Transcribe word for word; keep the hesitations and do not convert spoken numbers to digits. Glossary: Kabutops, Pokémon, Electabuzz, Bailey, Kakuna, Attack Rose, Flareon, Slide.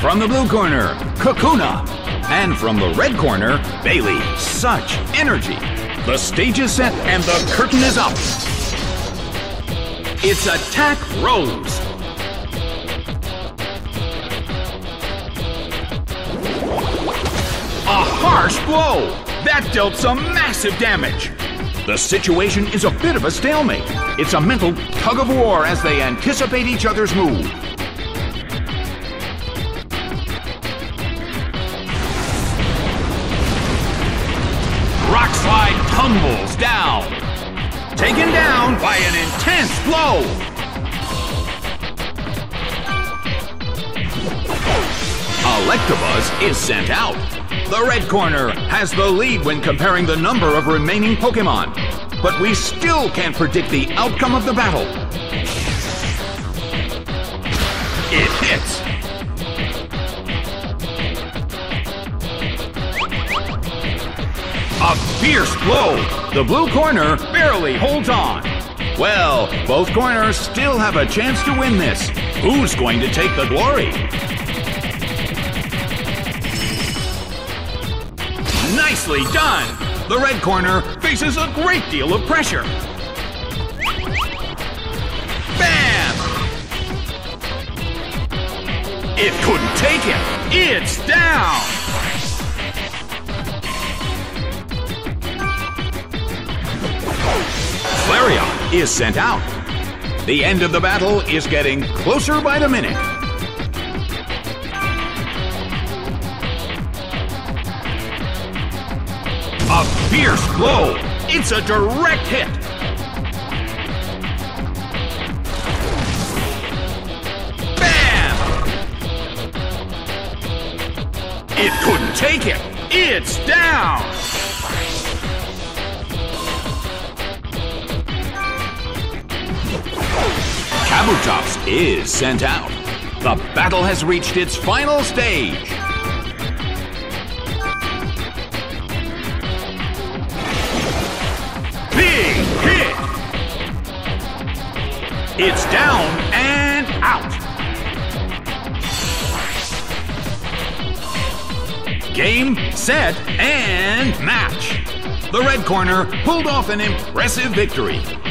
From the blue corner, Kakuna. And from the red corner, Bailey. Such energy. The stage is set and the curtain is up. It's Attack Rose. A harsh blow. That dealt some massive damage. The situation is a bit of a stalemate. It's a mental tug-of-war as they anticipate each other's move. Rock Slide tumbles down. Taken down by an intense blow. Electabuzz is sent out. The red corner has the lead when comparing the number of remaining Pokémon. But we still can't predict the outcome of the battle. It hits. A fierce blow. The blue corner barely holds on. Well, both corners still have a chance to win this. Who's going to take the glory? Nicely done! The red corner faces a great deal of pressure. Bam! It couldn't take it. It's down! Flareon is sent out. The end of the battle is getting closer by the minute. A fierce blow! It's a direct hit! Bam! It couldn't take it! It's down! Kabutops is sent out. The battle has reached its final stage. It's down and out. Game, set, and match. The red corner pulled off an impressive victory.